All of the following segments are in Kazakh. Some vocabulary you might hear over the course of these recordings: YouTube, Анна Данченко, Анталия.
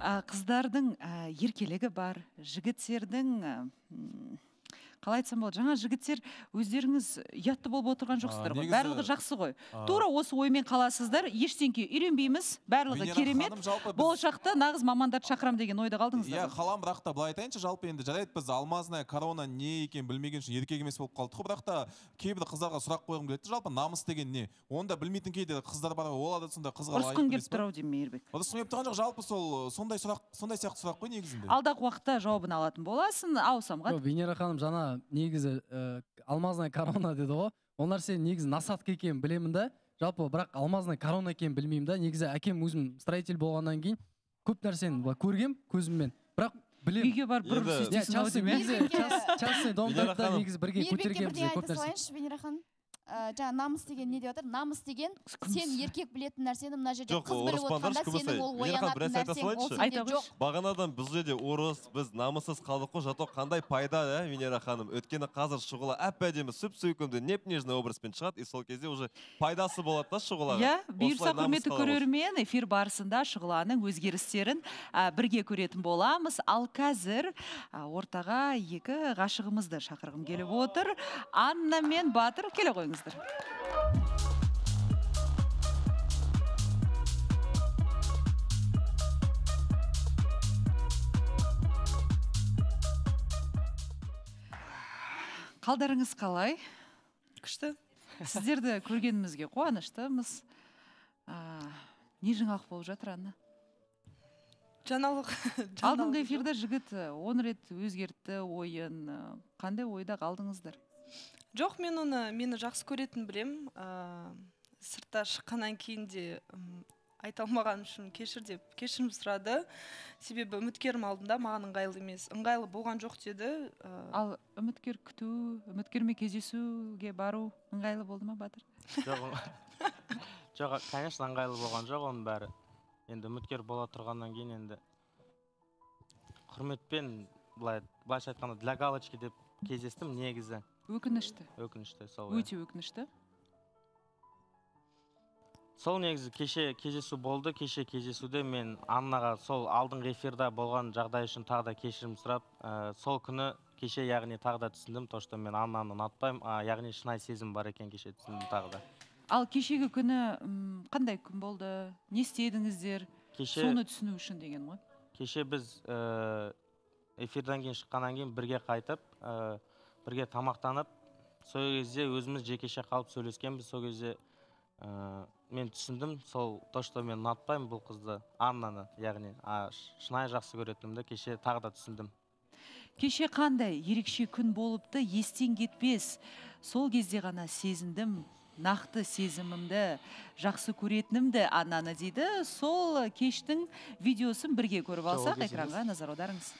қыздардың еркелігі бар, жігіттердің қалай айтсам болады, жаңа жігіттер өздеріңіз ұятты болып отырған жоқсыздар ғой, барлығы жақсы ғой. Тура осы оймен қаласыздар, ештеңке үйренбейміз, барлығы керемет, болашақта нағыз мамандарды шақырам деген ойда қалдыңыздар. Иә, қалам, бірақ та былай айтайыншы, жалпы енді жарайды, біз алмазная корона не екенін білмеген үшін еркек емес болып қалдық, бірақ та кейбір қыздарға сұрақ қойғым келеді, жалпы намыс деген не? Оны да білмейтін кейде қыздар бар, ол да сонда қызға лайық. Ұрысқың келіп тұр ау деймін, Ербек. Ұрысқың келіп тұрған жоқ, жалпы сол сондай сияқты сұрақ қой негізінде. Алдағы уақытта жауабын алатын боласың, аусамға. Венера ханым, жаңа негізі алмазная корона деді ғой, онлар сен негізі насадка екенін білемін да, жалпы бірақ алмазная корона екенін білмеймін да, негізі әкем өзім строитель болғаннан кейін көп нәрсені көргем көзіммен, бірақ білем. Үйге барып бұрып сөздесін ау деймін. Частный домдарда негізі бірге көтергеміз көп нәрсені. Венера ханым, жаңа намыс деген не деп отыр? Намыс деген сен еркек білетін нәрсені мына жерде қыз біліп отқанда сенің ол оянатын нәрсең ол сенде жоқ. Бағанадан біз жерде орыс, біз намыссыз қалдық қой, жатоқ қандай пайда, Венера ханым? Өткені қазір шұғыла әп-әдемі сүп-сүйкімді неп-нежный образбен шығады, и сол кезде уже пайдасы болады да шұғылаға. Иә, бұйырса құрметті көрермен, эфир барысында шұғыланың өзгерістерін бірге көретін боламыз. Ал қазір ортаға екі ғашығымызды шақырғым келіп отыр. Анна мен Батыр, келе қойыңыз. Қалдарыңыз қалай? Күшті. Сіздерді көргенімізге қуаныштымыз. Не жаңалық болып жатыр, Анна? Жаңалық. Алдыңғы эфирде жігіт 10 рет өзгертті ойын. Қандай ойда қалдыңыздар? Жоқ, мен оны мені жақсы көретін білем. Сыртта шыққаннан кейін де айта алмаған үшін кешір деп кешірім сұрады. Себебі үміткерім алдында маған ыңғайлы емес, ыңғайлы болған жоқ деді. Ал үміткер күту, үміткермен кездесуге бару ыңғайлы болды ма, Батыр? Жоқ, конечно, ыңғайлы болған жоқ оның бәрі. Енді үміткер бола тұрғаннан кейін енді құрметпен былайша айтқанда для галочки деп кездестім негізі. Өкінішті. Өкінішті, сол. Өте өкінішті. Сол негізі кеше кездесу болды, кеше кездесуде мен Аннаға сол алдыңғы эфирда болған жағдай үшін тағы да кешірім сұрап, сол күні кеше яғни тағы да түсіндім, то что мен Аннаны ұнатпаймын, яғни шынайы сезім бар екен кеше түсіндім тағы да. Ал кешегі күні қандай күн болды? Не істедіңіздер? Соны түсіну үшін деген ғой? Кеше біз эфирдан кейін шыққаннан кейін бірге қайтып, бірге тамақтанып, сол кезде өзіміз жекеше қалып сөйлескенбіз, сол кезде мен түсіндім, сол то, что мен ұнатпаймын бұл қызды, Аннаны, яғни шынайы жақсы көретінімді кеше тағы да түсіндім. Кеше қандай ерекше күн болыпты, естен кетпес, сол кезде ғана сезіндім, нақты сезімімді, жақсы көретінімді Аннаны дейді. Сол кештің видеосын бірге көріп алсақ, экранға назар аударыңыз.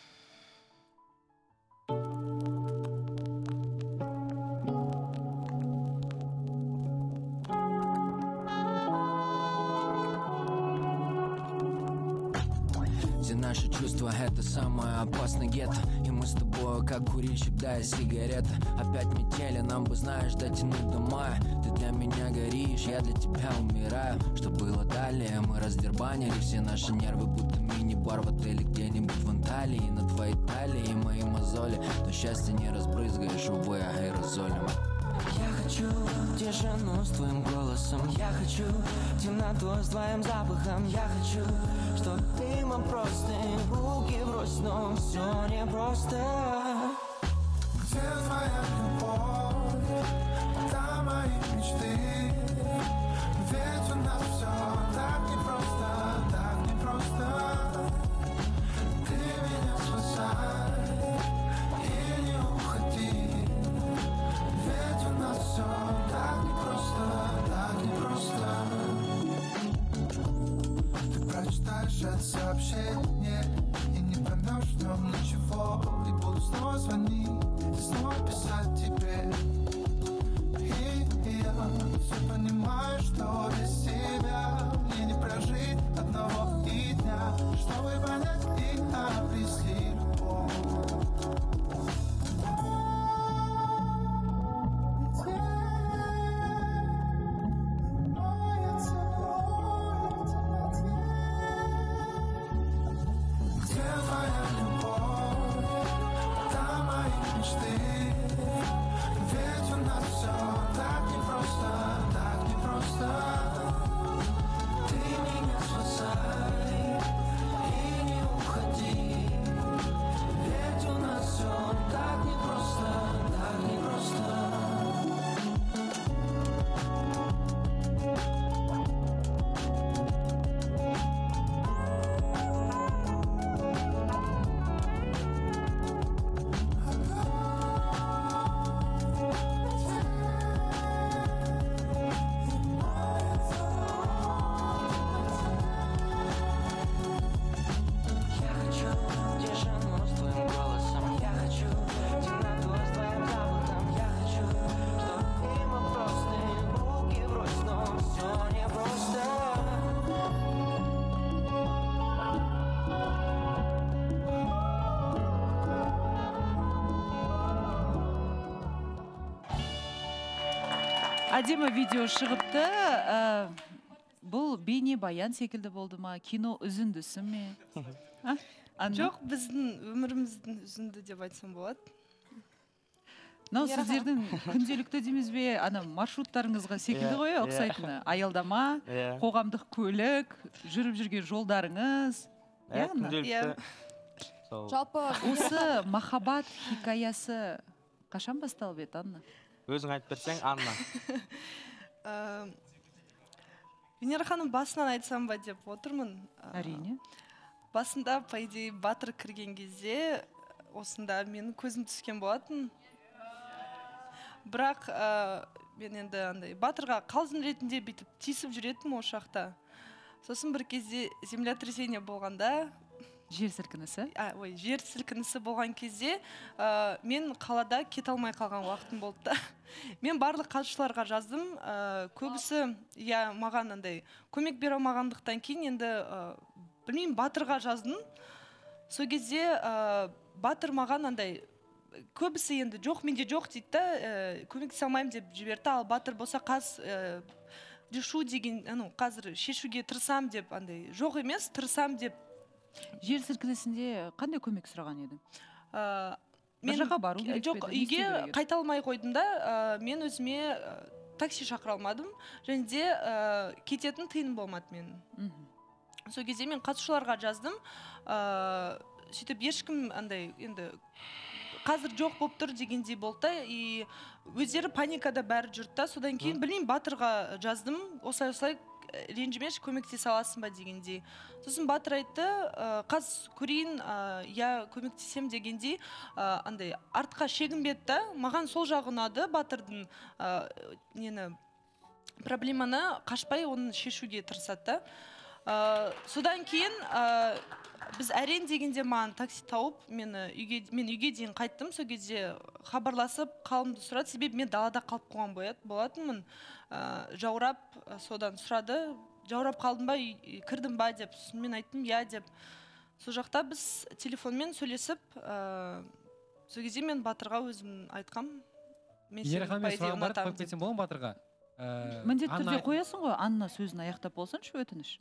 Наши чувства — это самое опасное гетто. И мы с тобой как курильщик, да и сигарета. Опять метели, нам бы, знаешь, дотянуть до мая. Ты для меня горишь, я для тебя умираю. Что было далее, мы раздербанили все наши нервы, будто мини-бар в отеле где-нибудь в Анталии. На твоей талии мои мозоли, но счастье не разбрызгаешь, увы, аэрозолем. Я хочу тишину с твоим голосом. Я хочу темноту с твоим запахом. Я хочу, чтоб ты мой простые руки брось, но все непросто. Где твоя любовь? Там мои мечты. Ведь у нас все так непросто, так непросто. Ты меня спасай и не уходи. Ведь у нас все так непросто, так непросто. Ты прочитаешь это сообщение и не поймешь в нем ничего. И буду снова звонить, и снова писать тебе. И я все понимаю, что без тебя мне не прожить одного и дня, чтобы понять и обрести любовь. Әдемі видео шығыпты. Бұл бейне баян секілді болды ма? Кино үзіндісі ме? Жоқ, біздің өміріміздің үзінді деп айтсам болады. Нау, сіздердің күнделікті дейміз бе, маршруттарыңызға секілді ғой, ұқсайтыны. Аялдама, қоғамдық көлік, жүріп жүрген жолдарыңыз. Осы махаббат хикаясы қашан басталып еді, Анна? Өзің айтып берсең, Анна. Венера ханым басынан айтсам ба деп отырмын. Әрине. Басында, по идее, батыр кірген кезде, осында менің көзім түскен болатын. Бірақ мен енді батырға қалжың ретінде бүйтіп тиісіп жүретін ошақта. Сосын бір кезде землетрясение болғанда, жер сілкінісі болған кезде мен қалада кете алмай қалған уақытым болды. Мен барлық қатысушыларға жаздым, көбісі маған көмек бере алмағандықтан кейін енді білмеймін, батырға жаздым. Сол кезде батыр маған көбісі енді жоқ, менде жоқ дейді, көмектесе алмаймын деп жіберді, ал батыр болса қазір решу деген, қазір шешуге тырысам деп, жоқ емес, тырысам деп. Жер сілкінісінде қандай көмек сұраған еді? Жоқ, үйге қайта алмай қойдым да, мен өзіме такси шақыра алмадым, және де кететін тыйым болмады мен. Сол кезде мен қатысушыларға жаздым, сөйтіп ешкім қазір жоқ болып тұр дегендей болды, и өздері паникада бәрі жүрді. Содан кейін білмеймін, батырға жаздым, осылай-осылай ренжімеш, көмектесе аласың ба дегендей. Сосын батыр айтты, қаз көрейін, я көмектесем дегендей, артқа шегім бетті. Маған сол жағынады батырдың проблеманы қашпай оның шешуге тырысады. Содан кейін біз әрен дегенде маған такси тауып, мен үйге дейін қайттым. Сол кезде хабарласып қалымды сұрады, себебі мен далада қалып қойған болатынмын. Жаурап содан сұрады, жаурап қалдым ба, кірдім ба деп. Мен айттым, я деп. Сол жақта біз телефонмен сөйлесіп, сол кезде мен батырға өзім айтқам. Венера ханым, мен сұрағым барып қойып кетсем болам батырға? Міндетті түрде қоясың ғой, Анна сөзін аяқтап болсыншы, өтініш.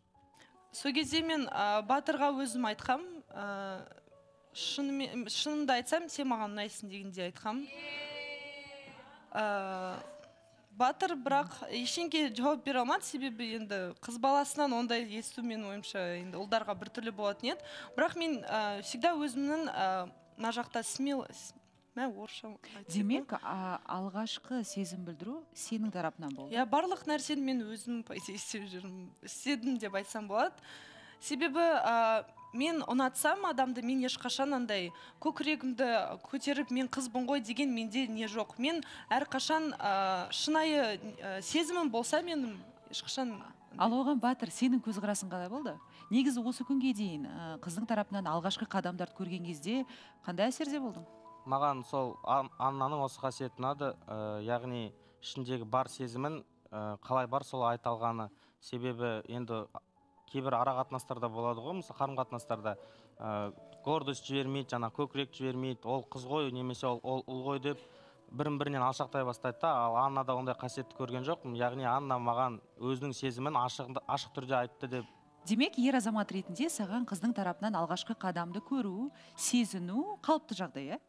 Сол кезде мен батырға өзім айтқам, шынымды айтсам, сен маған ұнайсың дегенде айтқам. Батыр бірақ ешенге жауап бере алмады, себебі енді қыз баласынан ондай есту мен ойымша ұлдарға біртүрлі болатын еді. Бірақ мен всегда өзімнің мына жақта смелость. Демек, алғашқы сезім білдіру сенің тарапынан болды? Барлық нәрсені мен өзім істедім деп айтсам болады. Себебі мен ұнатсам адамды, мен ешқашан көкірегімді көтеріп мен қызбын ғой деген менде не жоқ. Мен әрқашан шынайы сезімім болса, мен ешқашан... Ал оған батыр, сенің көзқарасың қалай болды? Негізі осы күнге дейін қыздың тарапынан алғашқы қадамдарды көрген кезде қандай әсерде болдың? Маған сол Аннаның осы қасиетін ады, яғни ішіндегі бар сезімін қалай бар сол айталғаны. Себебі енді кейбір ара қатынастарда болады ғой, мысалы қарым қатынастарда гордость жібермейді, жаңа көкірек жібермейді, ол қыз ғой немесе ол ұл ғой деп бірін-бірінен алшақтай бастайды. Ал Аннада ондай қасиетті көрген жоқпын, яғни Анна маған өзінің сезімін ашық түрде айтты деп. Демек, ер азамат ретінде саған қыздың тарапынан алғашқы қадамды көру, сезіну қалыпты жағдай,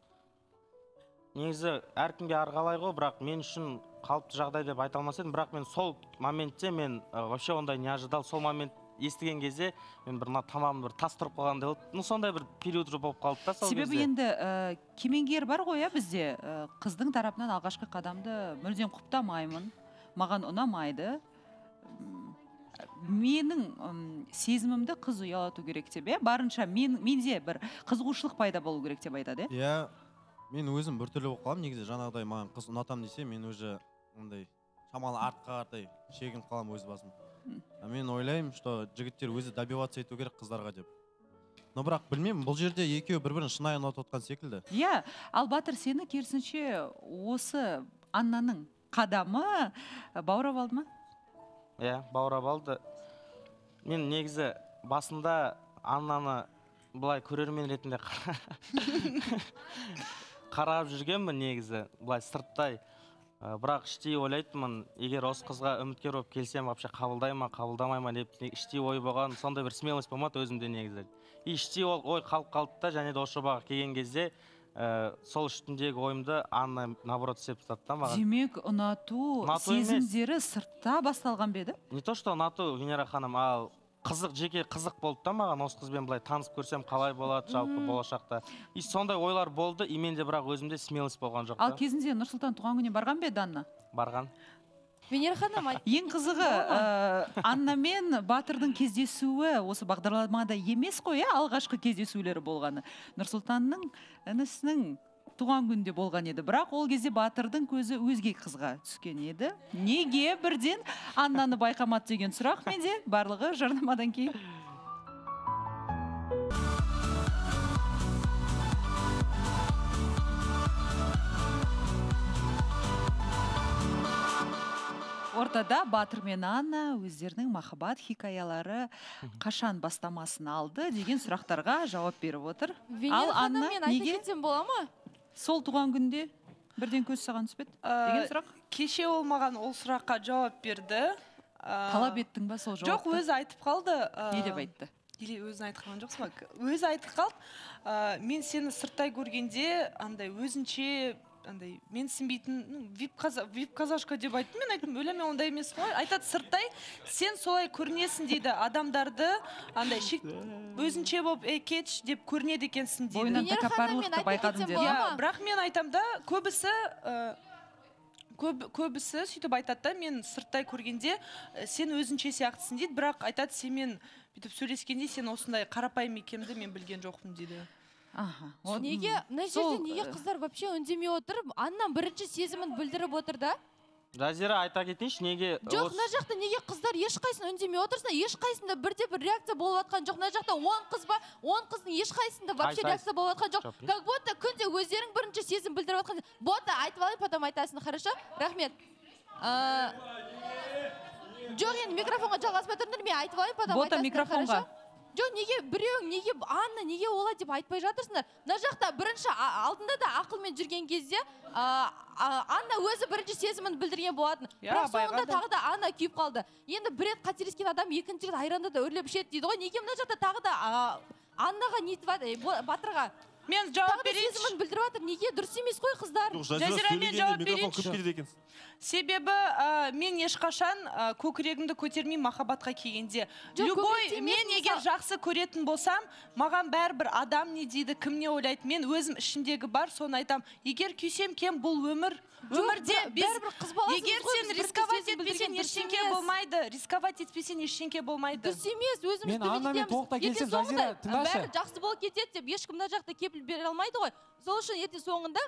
негізі әркімге арғалай ғой, бірақ мен үшін қалыпты жағдай деп айта алмас едім. Бірақ мен сол моментте мен вообще ондай не ожидал, сол момент естіген кезде мен бір тамағым тас тұрып қалғандай болды. Сондай бір период болып қалды да сол кезде. Себебі енді кемеңгер бар ғой бізде, қыздың тарапынан алғашқы қадамды мүлдем құптамаймын, маған ұнамайды, менің сезімімді қыз ұялату керек деп, барынша менде бір қызығушылық пайда болу керек деп айтады. Мен өзім біртүрлі болып қалам, негізі жаңағыдай маған қыз ұнатам десе, мен өзі шамалы артқа қарай шегініп қалам өз басым. Мен ойлаймын, что жігіттер өзі добиваться ету керек қыздарға деп. Но бірақ білмеймін, бұл жерде екеуі бір-бірін шынайы ұнатып отқан секілді. Ал батыр, сені керісінше осы Аннаның қадамы баурап алды ма? Баурап алды. Мен негізі басында Аннаны былай көрермен ретінде қарап жүргенмін, негізі былай сырттай. Бірақ іштей ойлайтынмын, егер осы қызға үміткер болып келсем, вообще қабылдай ма, қабылдамай ма деп іштей ой болған, сондай бір смелость болмады өзімде негізі. Іштей ой қалып қалды да, және де осы баға келген кезде сол үстіндегі ойымды Анна наоборот істеп тастады. Демек, ұнату сезімдері сыртта басталған ба еді? Не то, что ұнату, Венера ханым, ал қызық, жеке қызық болды да маған, осы қызбен былай танысып көрсем қалай болады жалпы болашақта. И сондай ойлар болды, и менде бірақ өзімде смелость болған жоқ. Ал кезінде Нұрсұлтан туған күніне барған ба еді Анна? Барған. Венера ханым, ең қызығы Анна мен Батырдың кездесуі осы бағдарламада емес қой, алғашқы кездесулері болғаны. Нұрсұлтанның інісінің туған күнде болған еді, бірақ ол кезде Батырдың көзі өзге қызға түскен еді. Неге бірден Аннаны байқамады деген сұрақ менде, барлығы жарнамадан кейін. Ортада Батыр мен Анна өздерінің махаббат хикаялары қашан бастамасын алды деген сұрақтарға жауап беріп отыр. Ал Анна неге? Сол туған күнде бірден көз саған түспеді деген сұрақ? Кеше ол маған ол сұраққа жауап берді. Талап еттің ба сол жауапты? Жоқ, өзі айтып қалды. Не деп айтты? Или өзін айтып қалған жоқсың ба? Өзі айтып қалды. Мен сені сырттай көргенде андай өзінше андай мен сенбейтін вип-казашка деп айттым. Мен айттым, өлеме ондай емес қой. Айтады сырттай, сен солай көрінесің дейді, адамдарды андай өзінше болып кетш деп көрінеді екенсің дейді. Бойынан тәкаппарлықты байқадым дейді. Бірақ мен айтам да, көбісі сөйтіп айтады да, мен сырттай көргенде сен өзінше сияқтысың дейді, бірақ айтады сен мен бүйтіп сөйлескенде сен осындай қарапайым екенімді мен білген жоқпын дейді. Неге, мына жерде неге қыздар вообще үндемей отырып, Аннан бірінші сезімін білдіріп отыр да? Жазира, айта кетейінші, неге... Жоқ, мына жақта неге қыздар ешқайсысын үндемей отырсына, ешқайсында бірде-бір реакция болуатқан жоқ. Мына жақта 10 қыз ба, 10 қыздың ешқайсында вообще реакция болуатқан жоқ. Как будто күнде өздерің бірінші сезім білдіріп отқан. Будто айтып алайын, потом айтасың, хорошо? Рахмет. Жоқ, енді микрофонға жалғасып отырыңдар, мен айтып алайын, потом айтасың. Жоқ, неге біреуің, неге Анна, неге олай деп айтпай жатырсыңдар? Мына жақта бірінші алдында да ақылмен жүрген кезде Анна өзі бірінші сезімін білдірген болатын. Бірақ соңында тағы да Анна күйіп қалды. Енді бір рет қателескен адам екінші рет айранда да өрлеп ішеді дейді ғой. Неге мына жақта тағы да Аннаға не айтып Батырға? Мен жауап берейінші. Тағы да сезімін білдіріп жатыр. Неге дұрыс емес қой қыздар? Жазира, мен жауап берейінші. Себебі мен ешқашан көкірегімді көтермей махаббатқа келгенде. Любой, мен егер жақсы көретін болсам, маған бәрібір адам не дейді, кім не ойлайды. Мен өзім ішімдегі бар, соны айтам. Егер күйсем кем, бұл өмір. Өмірде біз, егер сен рисковать етпесен, ештеңке болмайды. Рисковать етпесен, ештеңке болмайды. Дұрыс емес, өзіміз бере алмайды ғой. Сол үшін ертең соңында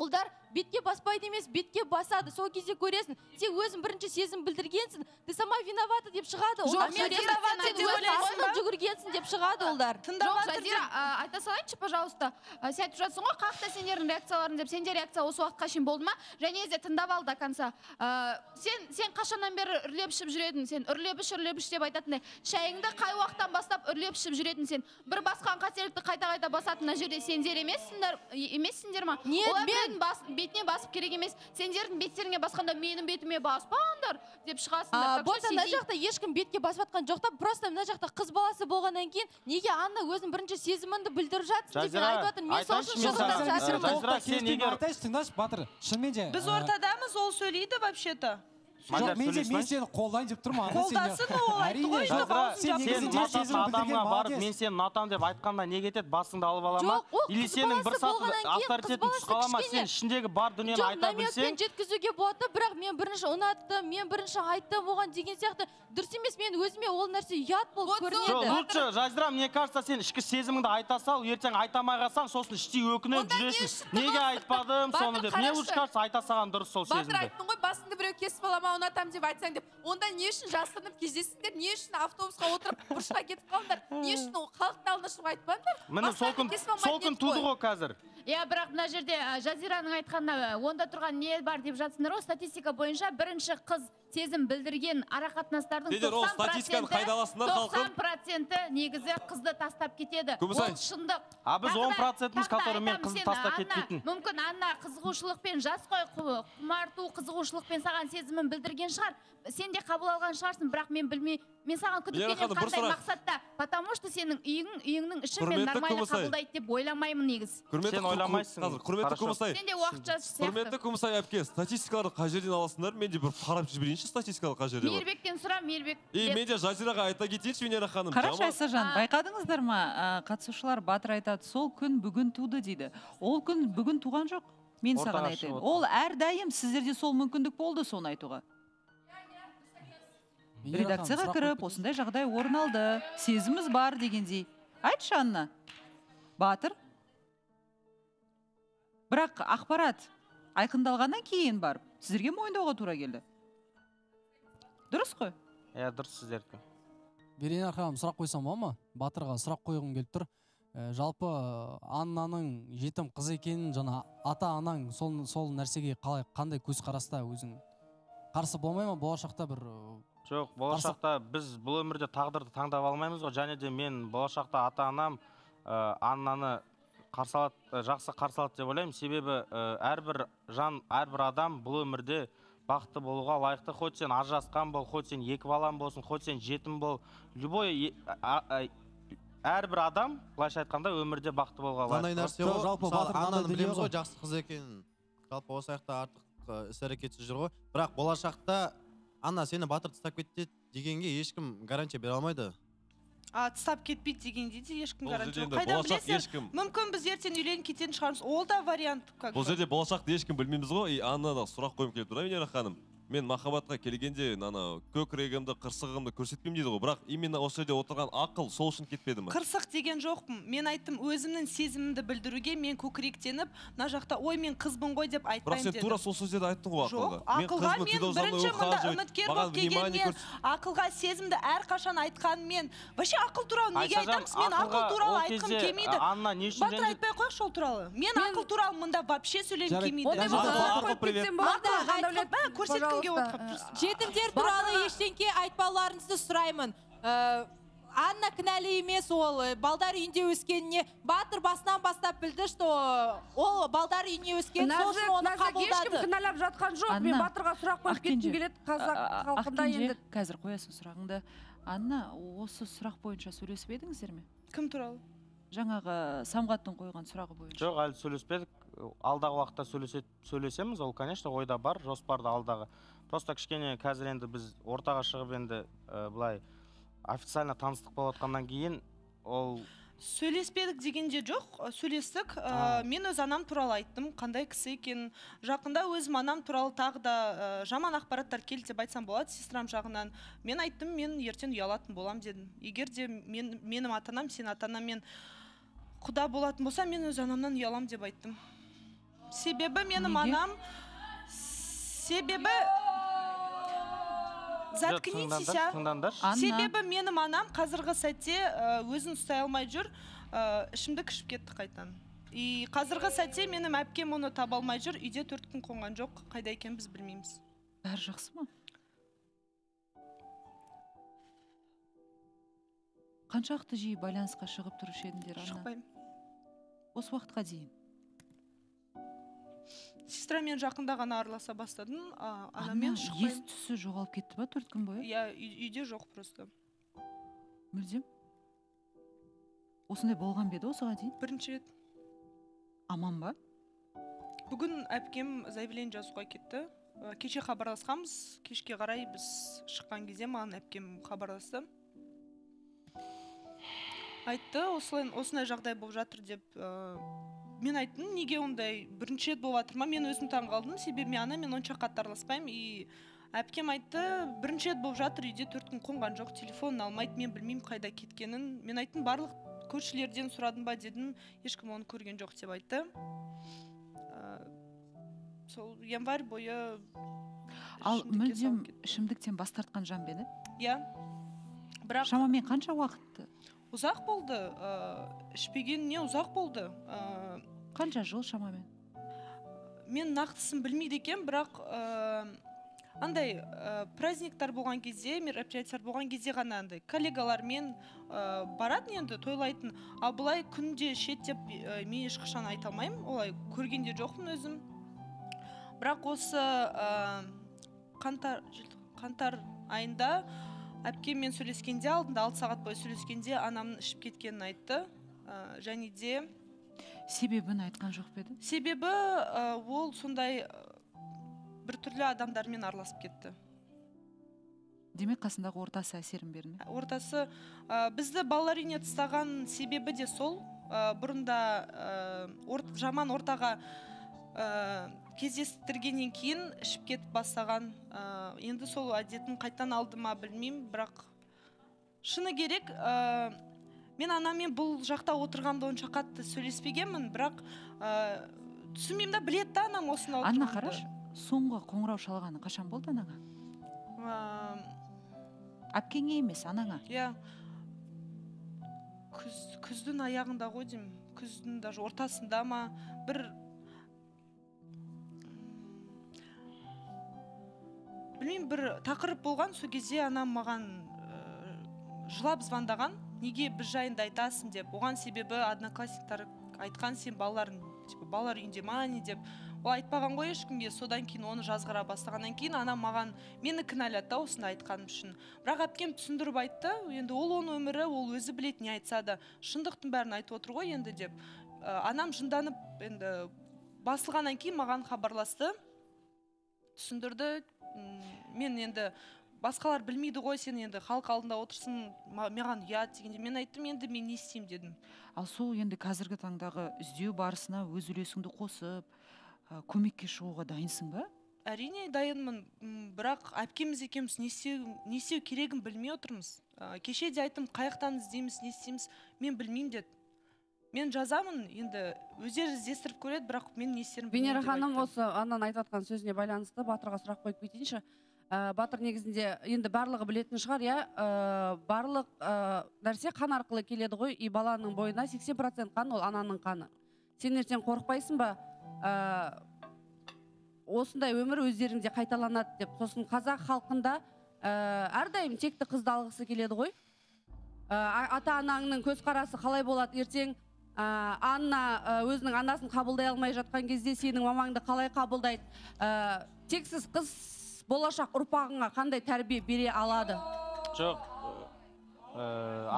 олдар бетке баспайды емес, бетке басады. Сол кезде көресің, сен өзің бірінші сезім білдіргенсің, ты сама виновата деп шығады. Жоқ, мен виновата деп ойлайсың, жүгіргенсің деп шығады олдар. Жоқ, Жазира, айта салайыншы, пожалуйста. Сен айтып жатсың ғой, қақта сендердің реакцияларын деп. Сенде реакция осы уақытқа шейін болды ма? Және де тыңдап ал до конца. Сен қашаннан бері үрлеп ішіп жүредің? Сен үрлеп іш деп айтатындай. Шайыңды қай уақыттан бастап үрлеп ішіп жүредің сен? Бір басқан қателікті қайта-қайта басатын мына жерде сендер емессіңдер ма? Бетіне басып керек емес, сендердің беттеріңе басқанда менің бетіме баспаңдар деп шығасыңдар. Болса, мына жақта ешкім бетке баспатқан жоқта, просто мына жақта қыз баласы болғаннан кейін, неге Анна өзінің бірінші сезімінді білдіріп жатсың деп айтып отыр. Мен сол үшін шығындар жасырмын. Біз ортадамыз, ол сөйлейді вообще-то. Жоқ, мен сені қолдайын деп тұрма. Қолдасын ол айтты ғой, жоқ, мен сені натам деп айтқанда не кетеді, басыңды алып алама. Или сенің бір сатын авторитетін түс қалама, сен ішіндегі бар дүниені айта білсең. Жоқ, намекпен жеткізуге болады, бірақ мен бірінші ұнаттым, мен бірінші айттым оған деген сияқты. Дұрыс емес, мен өзіме ол нәрсе ұят болып көрінеді. Жоқ, лучше, Жазира, мне кажется, сен ішкі сезіміңді айта сал, ертең айтамай қалсаң, сосын іштей өкініп жүресің. Неге айтпадым соны деп. Мне лучше кажется, айта салған дұрыс сол сезімді. Батыр айттың ғой, басыңды біреу кесіп алама, ұнатам деп айтсаң деп. Онда не үшін жасырынып кездесіңдер, не үшін автобусқа отырып бұрышқа кетіп қалыңдар, не үшін халықтың алдына шығып айтпаңдар? Міне сол күн туды ғой қазір. Иә, бірақ мына жерде Жазираның айтқанына онда тұрған не бар деп жатсыңдар ғой, статистика бойынша бірінші қыз сезім білдірген арақатынастардың 90% негізі қызды тастап кетеді. Ол шындық. А біз 10%-міз, которыми қызды тастап кетпейтін. Мүмкін Анна қызығушылықпен, жас қой, құмарту қызығушылықпен саған сезімін білдірген шығар. Сен де қабыл алған шығарсың, бірақ мен білмей, мен саған күдіктенем қандай мақсатта, потому что сенің үйіңнің ішін мен нормально қабылдайды деп ойламаймын негіз. Сен ойламайсың. Құрметті Кумысай. Сен де уақытша сияқты. Құрметті Кумысай әпке, статистикаларды қай жерден аласыңдар? Мен де бір қарап жіберейінші статистикалық қай жерде. Мейірбектен сұрам, Мейірбек. Мен де Жазираға айта кетейінші, Венера ханым. Қарашы, Айсажан, байқадыңыздар ма? Қатысушылар батыр айтады, сол күн бүгін туды дейді. Ол күн бүгін туған жоқ. Мен саған айтайын. Ол әрдайым сіздерде сол мүмкіндік болды соны айтуға. Редакцияға кіріп, осындай жағдай орын алды. Сезіміз бар дегендей. Айтшы, Анна. Батыр. Бірақ ақпарат айқындалғаннан кейін барып, сіздерге мойындауға тура келді. Дұрыс қой? Е, дұрыс сіздерге. Верена ханым, сұрақ қойсам ба ма? Батырға сұрақ қойғым келіп тұр. Жалпы Аннаның жетім қыз екенін, жаңа ата-анаң сол нәрсеге қандай көз қараста өзің? Қарсы болмай ма болашақта бір? Жоқ, болашақта біз бұл өмірде тағдырды таңдап алмаймыз ғой, және де мен болашақта ата-анам Аннаны жақсы қарсалады деп ойлаймын, себебі әрбір жан, әрбір адам бұл өмірде бақытты болуға лайықты, хоть сен ажырасқан бол, хоть сен екі балаң болсын, хоть сен жетім бол, любой әрбір адам, былайша айтқанда, өмірде бақытты болуға лайықты. Аннаны білеміз ғой, жақсы қыз екенін, жалпы осы аяқта артық іс-әрекетсіз жүр ғой, бірақ болашақта Анна, сені батыр тыстап кетті дегенге ешкім гарантия бере алмайды. Тыстап кетпейді дегенде де ешкім гарантия. Қайдан білесің, мүмкін біз ертең үйленіп кететін шығармыз. Ол да вариант. Бұл жерде болашақты ешкім білмейміз ғой, и Аннадан сұрақ қойым келіп тұр, Венера ханым. Мен махаббатқа келгенде көкірегімді, қырсығымды көрсетпеймін дейді ғой, бірақ именно осы жерде отырған ақыл сол үшін кетпеді ме? Қырсық деген жоқпын. Мен айттым, өзімнің сезімімді білдіруге мен көкіректеніп, мына жақта ой мен қызбын ғой деп айтпаймын дедім. Бірақ сен тура сол сөздерді айттың ғой ақылға. Жоқ, ақылға мен бірінші мында үміткер болып келгенмен, ақылға сезімді әрқашан айтқанмен, вообще ақыл туралы неге айтамыз? Мен ақыл туралы айтқым келмейді. Батыр айтпай қойшы ол туралы. Мен ақыл туралы мында вообще сөйлегім келмейді. Жетімдер туралы ештеңке айтпауларыңызды сұраймын. Анна кінәлі емес, ол балдар үйінде өскеніне. Батыр басынан бастап білді, что ол балдар үйіне өскен, сол үшін оны қабылдады. Ешкім кінәлап жатқан жоқ. Мен Батырға сұрақ қойып кеткім келеді, қазақ халқында енді. Қазір қоясың сұрағыңды. Анна, осы сұрақ бойынша сөйлесіп едіңіздер ме? Кім туралы? Жаңағы Самғаттың қойған сұрағы бойынша. Жоқ, әлі сөйлеспедік. Алдағы уақытта сөйлесеміз, ол, конечно, ойда бар, жоспарда алдағы. Просто кішкене қазір енді біз ортаға шығып енді былай официально таныстық болатқаннан кейін ол... Сөйлеспедік дегенде жоқ, сөйлестік. Мен өз анам туралы айттым, қандай кісі екен. Жақында өзім анам туралы тағы да жаман ақпараттар келді деп айтсам болады, сестрам жағынан. Мен айттым, мен ертең ұялатын болам дедім. Егер де менің атанам, сен атанамен құда болатын болса, мен өз анамнан ұялам деп айттым. Себебі менің анам, себебі... Заткнитесь, а? Себебі менің анам қазіргі сәтте өзін ұстай алмай жүр, ішімді кішіп кетті қайтан. И қазіргі сәтте менің әпкем оны таба алмай жүр, үйде 4 күн қонған жоқ, қайда екен біз білмейміз. Бәрі жақсы ма? Қаншақты жиі байланысқа шығып тұрушы едіңдер, Анна? Шықпаймын. Осы уақытқа дейін? Сестра мен жақында ғана араласа бастадым, анамен шықпаймын. Ес түсі жоғалып кетті ба 4 күн бойы? Я, үйде жоқ просто. Мүлдем? Осындай болған беді осыға дейін? Бірінші рет. Аман ба? Бүгін әпкем заявление жазуға кетті. Кеше хабарласқанбыз, кешке қарай біз шыққан кезде маған әпкем хабарласты. Айтты, осындай жағдай болып жатыр деп. Мен айттым, неге ондай бірінші рет болып жатыр ма? Мен өзім таң қалдым, себебі мен онша қатты араласпаймын. И әпкем айтты, бірінші рет болып жатыр, үйде 4 күн қонған жоқ, телефонын алмайды, мен білмеймін қайда кеткенін. Мен айттым, барлық көршілерден сұрадым ба дедім, ешкім оны көрген жоқ деп айтты. Сол январь бойы... Ал мүлдем ішімдіктен бас тартқан жан бені? Иә. Шамамен қанша уақытты? Ұзақ болды, ішпегеніне ұзақ болды. Қанша жыл шамамен? Мен нақтысын білмейді екен, бірақ Андай праздниктар болгон кезде, мероприятиялар болгон кезде гана андай коллегалар мен барат енді тойлайтын. А былай күнде шеттеп мен ешқашан айта алмаймын, олай көргенде жоқпын өзім. Бірақ осы қаңтар айында әпкем мен сөйлескенде, алдында 6 сағат бойы сөйлескенде анамның ішіп кеткенін айтты. Және де себебін айтқан жоқ па еді? Себебі ол сондай бір түрлі адамдармен араласып кетті. Демек, қасындағы ортасы әсерін берме? Ортасы бізді балалар үйіне тастаған себебі де сол. Бұрында жаман ортаға кездестіргеннен кейін ішіп кетіп бастаған. Енді сол әдетін қайтан алды ма білмеймін, бірақ шыны керек, мен анамен бұл жақта отырғанда онша қатты сөйлеспегенмін, бірақ түсінбеймін да, білет та анам осына отырғанды. Анна, қараш, соңғы қоңырау шалғаны қашан болды анаға? Әпкеңе емес, анаңа? Иә. Күздің аяғында ғой деймін, күздің даже ортасында ма, бір білмеймін, бір тақырып болған. Сол кезде анам маған жылап звондаған, неге біз жайында айтасың деп. Оған себебі одноклассниктары айтқан, сен балалар үйінде ма не деп. Ол айтпаған ғой ешкімге. Содан кейін оны жазғыра бастағаннан кейін анам маған мені кінәлады осыны айтқаным үшін. Бірақ әпкем түсіндіріп айтты, енді ол оның өмірі, ол өзі білет, не айтса да шындықтың бәрін айтып отыр ғой енді деп. Анам жынданып енді басылғаннан кейін маған хабарласты, түсіндірді. Мен енді басқалар білмейді ғой, сен енді халық алдында отырсың, маған ұят дегенде мен айттым, енді мен не істеймін дедім. Ал сол енді қазіргі таңдағы іздеу барысына өз үлесіңді қосып көмекке шығуға дайынсың ба? Әрине дайынмын, бірақ әпкеміз екеуміз не істеу керегін білмей отырмыз. Кеше де айттым, қаяқтан іздейміз, не істейміз, мен білмеймін деді. Мен жазамын, енді өздері іздестіріп көреді, бірақ мен не істерін білмейді. Венера ханым осы Аннан айтатқан сөзіне байланысты Батырға сұрақ қойып кетейінші. Батыр негізінде енді барлығы білетін шығар, барлық нәрсе қан арқылы келеді ғой, и баланың бойына 80% қан ол ананың қаны. Сен ертең қорықпайсың ба? Осындай өмір өздерінде қайталанады деп. Сосын қазақ халқында әрдайым текті қызды алғысы келеді ғой. Ата-анаңның көзқарасы қалай болады ертең? Анна өзінің анасын қабылдай алмай жатқан кезде сенің мамаңды қалай қабылдайды? Тексіз қыз болашақ ұрпағыңа қандай тәрбие бере алады? Жоқ,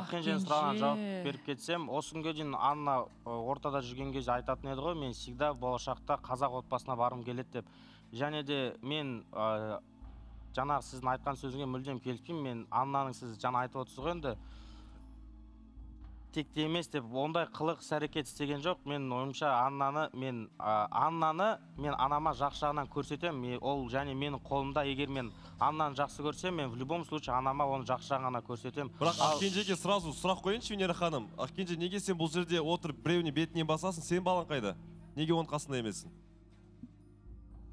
ақынжен сұраған жауап беріп кетсем, осы күнге дейін Анна ортада жүрген кезде айтатын еді ғой, мен всегда болашақта қазақ отбасына барым келеді деп. Және де мен жаңағы сіздің айтқан сөзіңе мүлдем келіспеймін. Мен Аннаның сіз жаңа айтып отырсыз ғой енді текті емес деп, ондай қылық әрекет істеген жоқ. Мен ойымша Аннаны мен анама жақсы жағынан көрсетемін. Ол және менің қолымда, егер мен Аннаны жақсы көрсем, мен в любом случае анама оны жақсы жағынан көрсетемін. Бірақ Ақкенжеге сразу сұрақ қойыншы, Венера ханым. Ақкенже, неге сен бұл жерде отырып біреуіне бетінен басасың? Сен балаң қайда? Неге оның қасында емессің?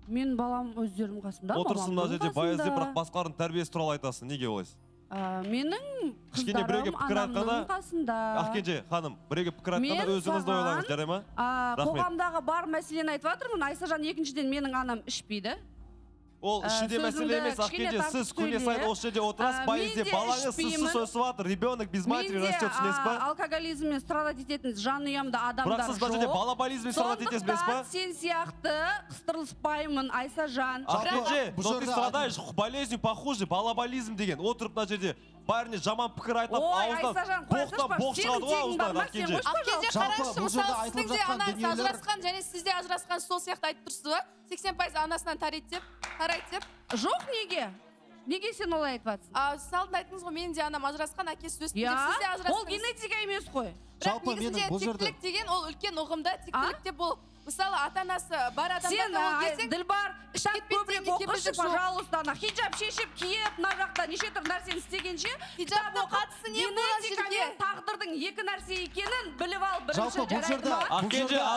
Мен балам өздерім қасымда. Отырсың мына жерде байыз деп, бірақ басқалардың тәрбиесі туралы айтасың. Неге олайсың? Менің қыздарым анамның қасында. Ақкенже ханым, біреуге пікір айтқанда өзіңізді ойлаңыз, жарай ма? Қоғамдағы бар мәселені айтып жатырмын. Айсажан, екіншіден, менің анам ішпейді. Ол ішуде мәселе емес, Ақкенже. Сіз күніне сайын осы жерде отырасыз, байызде балаңыз сізсіз өсіп жатыр. Ребенок без матери растет, түсінесіз ба? Алкоголизммен страдать ететін жан ұямды адамдар жоқ. Бірақ сіз бәрінде балаболизммен страдать етесіз ба? Сен сияқты қыстырылыспаймын, Айсажан. Ақкенже, но ты страдаешь болезнью похуже, балаболизм деген. Отырып на жерде бәріне жаман пікір айтып, ауыздан боқ шығады ғой ауыздан, Ақкенже. Ақкенже, қараңызшы, мысалы, сізде анаңыз ажырасқан және сізде ажырасқан сол сияқты айтып тұрсыз ба? 80% анасынан тарайды деп. Жоқ, неге? Неге сен олай айтып жатсың? Салдың айтыңыз ғой, менің де анам ажырасқан, әкесі өсіп кетіп, сіз де ажырасқан. Ол генетика емес қой. Бірақ негізінде тектілік деген ол үлкен ұғымда тектілік деп болып. Мысалы, ата-анасы бар адамдан ол кезең... Сен, Ділбар, шақ көбірек оқышы, пожалуйста, ана хиджаб шешіп, киеп, на жақта неше түр нәрсені істегенше... Хиджабтың қатысы не болады жерге? Генетика мен тағдырдың екі нәрсе екенін біліп ал, бірінші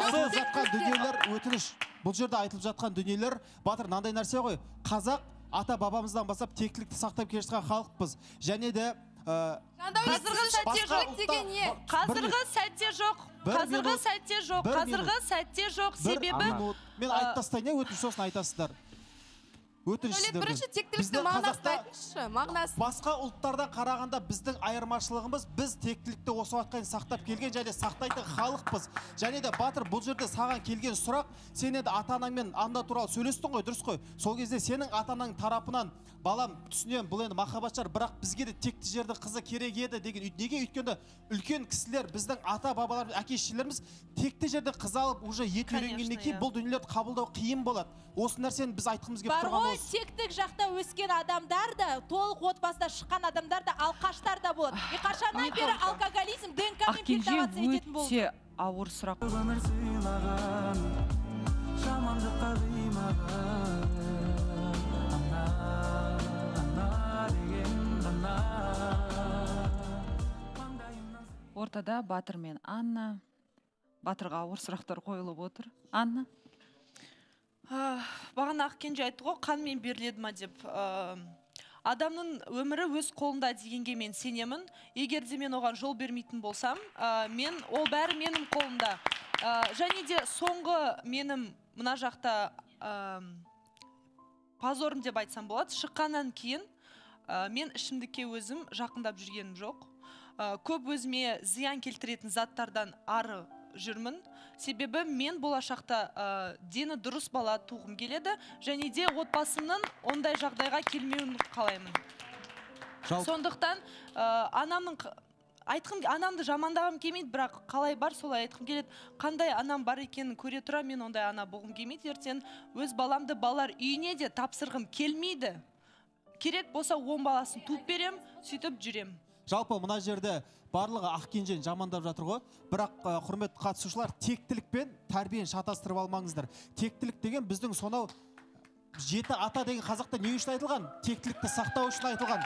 жарайды ма? Бұл жерде айтылып жатқан дүниелер, Батыр, мынандай нәрсе ғой. Қазақ ата-бабамыздан бастап тектілікті сақтап келе жатқан халықпыз. Және де қазіргі сәтте жоқ деген не? Қазіргі сәтте жоқ. Қазіргі сәтте жоқ. Қазіргі сәтте жоқ. Себебі мен айтып тастайын, өтініш сосын айтасыздар. Өтіршісіздердің. Өлет бірінші тектілікті мағынастайтыншы, мағынасын. Басқа ұлттарда қарағанда біздің айырмашылығымыз, біз тектілікті осы уақытқа сақтап келген және сақтайтын халықпыз. Және де Батыр, бұл жерде саған келген сұрақ, сен енді ата-анаңмен анда туралы сөйлестің ғой, дұрыс қой. Сол кезде сенің ата-анаң тарапынан, балам, түсінемін, бұл енді махаббатшылар, бірақ бізге де текті жердің қызы керек еді деген. Неге өйткенде үлкен кісілер, біздің ата-бабаларымыз, әке-шешелеріміз текті жердің қыз алып, уже ет үйренгеннен кейін бұл дүниелерді қабылдау қиын болады. Осы нәрсені біз айтқымыз келіп тұрған. Тектік жақта өскен адамдар да, толық отбасында шыққан адамдар да, алқаштар да болады. И қашаннан бері алкоголизм ДНК-мен фильтрация ететін болды. Өте ауыр сұрақ. Өмір сыйлаған, жамандыққа қимаған, ана деген ана. Ортада Батыр мен Анна. Батырға ауыр сұрақтар қойылып отыр. Анна? Бағана ақкенже айтты ғой, қанмен беріледі ма деп. Адамның өмірі өз қолында дегенге мен сенемін. Егер де мен оған жол бермейтін болсам, ол бәрі менің қолымда. Және де соңғы менің мына жақта позорым деп айтсам болады. Шыққаннан кейін мен ішімдікке өзім жақындап жүргенім жоқ. Көп өзіме зиян келтіретін заттардан ары жүрмін. Себебі мен болашақта дені дұрыс бала туғым келеді, және де отбасымның ондай жағдайға келмеуін қалаймын. Сондықтан анамды жамандағым келмейді, бірақ қалай бар солай айтқым келеді. Қандай анам бар екенін көре тұра, мен ондай ана болғым келмейді. Ертең өз баламды балалар үйіне де тапсырғым келмейді. Керек болса 10 баласын туып берем, сөйтіп жүрем. Жалпы мына жерде барлығы ақкенжен жамандап жатыр ғой, бірақ құрметті қатысушылар, тектілік пен тәрбиені шатастырып алмаңыздар. Тектілік деген біздің сонау жеті ата деген қазақта не үшін айтылған? Тектілікті сақтау үшін айтылған.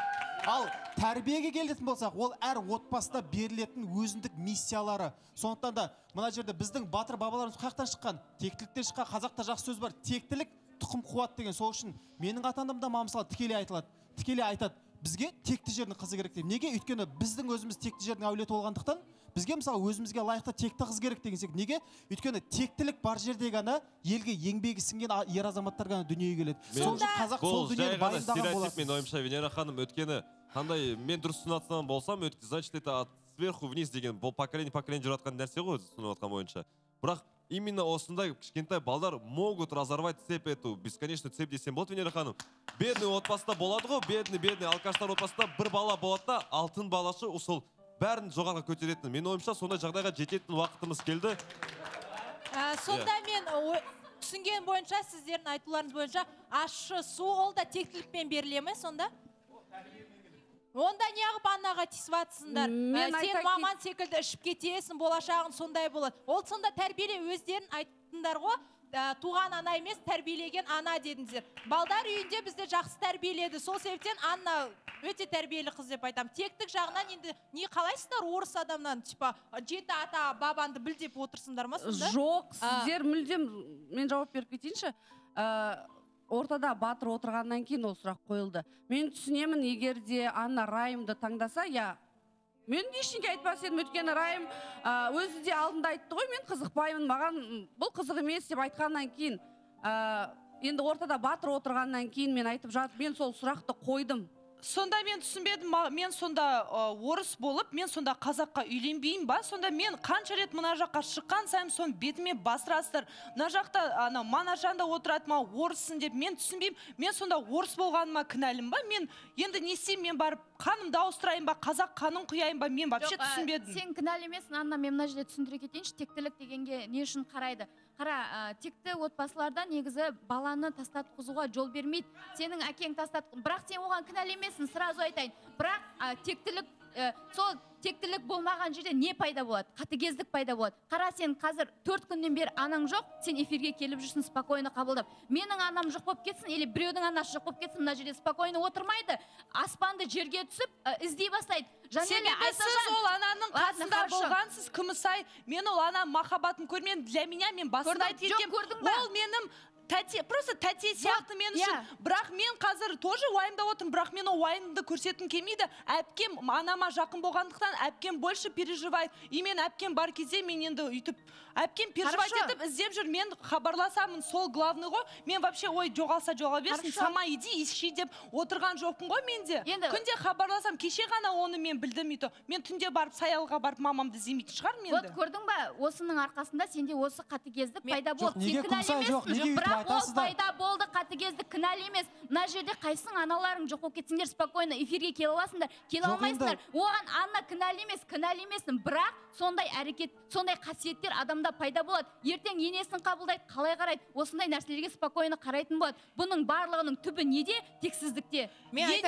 Ал тәрбиеге келетін болсақ, ол әр отбасында берілетін өзіндік миссиялары. Сондықтан да мына жерде біздің батыр бабаларымыз қаяқтан шыққан? Тектіліктен шыққан. Қазақта жақсы сөз бар. Тектілік тұқым қуат деген. Сол үшін менің атанымда мысалы тікелей айтылады. Тікелей айтады. Бізге текті жердің қызы керек деп. Неге? Өйткені біздің өзіміз текті жердің әулеті болғандықтан, бізге мысалы өзімізге лайықты текті қыз керек дегенсек. Неге? Өйткені тектілік бар жерде ғана елге еңбегі сіңген ер азаматтар ғана дүниеге келеді. Сол үшін қазақ сол дүниені байындаған болады. Мен ойымша Венера ханым, өйткені қандай мен дұрыс сынатынан болсам, значит это сверху вниз деген поколение жүратқан нәрсе ғой сынатқан бойынша. Бірақ именно осындай кішкентай балдар могут разорвать цепь эту, бесконечную цепь десем болады, Венера ханым. Бедный отбасында болады ғой, бедный алкаштар отбасында бір бала болады, алтын балашы сол бәрін жоғарға көтеретін. Мен ойымша сондай жағдайға жететін уақытымыз келді. Сонда мен түсінген бойынша, сіздердің айтуларыңыз бойынша, ащы су ол да тектілікпен берілеме сонда? Онда неғып аннаға тисватсындар? Сен маман секілді ішіп кетесің, болашағын сондай болады. Ол сонда тәрбиеле өздерін айттындар ғой, туған ана емес, тәрбиелеген ана дедіңіздер. Балдар үйінде бізде жақсы тәрбиеледі. Сол себептен Анна өте тәрбиелі қыз деп айтам. Тектік жағынан енді не қалайсыздар орыс адамнан, типа, жеті ата бабанды біл деп отырсындар ма сонда? Жоқ, сіздер мүлдем, мен жауап беріп кетейінші. Ортада Батыр отырғаннан кейін ол сұрақ қойылды. Мен түсінемін, егер де Анна райымды таңдаса, я мен ешкімге айтпас едім, өткені райым өзі де алдында айтты ғой, мен қызықпаймын, маған бұл қызық емес деп айтқаннан кейін, енді ортада Батыр отырғаннан кейін мен айтып жатып, мен сол сұрақты қойдым. Сонда мен түсінбедім, мен сонда орыс болып, мен сонда қазаққа үйленбеймін ба? Сонда мен қанша рет мына жаққа шыққан сайым, сон бетіме басырасыздар. Мына жақта манажанда отырады ма, орысың деп мен түсінбеймін. Мен сонда орыс болғаныма кінәлім ба? Мен енді не істеймін, мен барып қанымды ауыстырайын ба, қазақ қанын құяйын ба? Мен вообще түсінбедім. Сен кінәлі емессің, Анна, мен мына жерде түсіндіре кетейінші, тектілік дегенге не үшін қарайды? Қара, текті отбасыларда негізі баланы тастатқызуға жол бермейді. Сенің әкең тастатқыз, бірақ сен оған кінәлі емессің, сразу айтайын. Бірақ тектілік болмаған жерде не пайда болады? Қатыгездік пайда болады. Қара, сен қазір 4 күннен бер анаң жоқ, сен эфирге келіп жүрсің, спокойно қабылдап. Менің анам жоқ боп кетсін, или біреудің анасы жоқ боп кетсін, мына жерде спокойно отырмайды, аспанды жерге түсіп, іздей бастайды. Себебі сіз ол ананың қасында болғансыз, Күмісай, мен ол ана махаббатын көрмен, для меня мен басында айтыркем, ол менім тәте, просто тәте сияқты мен үшін. Бірақ мен қазір тоже уайымда отырмын, бірақ мен уайымды көрсетім келмейді. Әпкем анама жақын болғандықтан, әпкем больше переживает. И мен әпкем бар кезде мен енді үйтіп, әпкем переживает етіп, іздеп жүр, мен хабарласамын, сол главный ғой. Мен вообще ой жоғалса-жоға берсін, сама иди, ищи деп отырған жоқпын ғой менде. Күнде хабарласам, кеше ғана оны мен білдім үйті. Мен түнде барып, саялға барып, мамамды земейтін шығар менде. Вот көрдің ба, осының арқасында сенде осы қатыгездік пайда болды. Сен кінәл емессің, бірақ ол пайда болды, қатыгездік кінәл емес. Мына жерде қайсың аналарың жоқ, кетсіңдер спокойно, эфирге келе аласыңдар, келе алмайсыңдар. Оған Анна кінәл емес, кінәл емессің, бірақ сондай әрекет, сондай қасиеттер адамда пайда болады. Ертең енесін қабылдайды, қалай қарайды, осындай нәрселерге спокойно қарайтын болады. Бұның барлығының түбі неде? Тексіздікте. Ене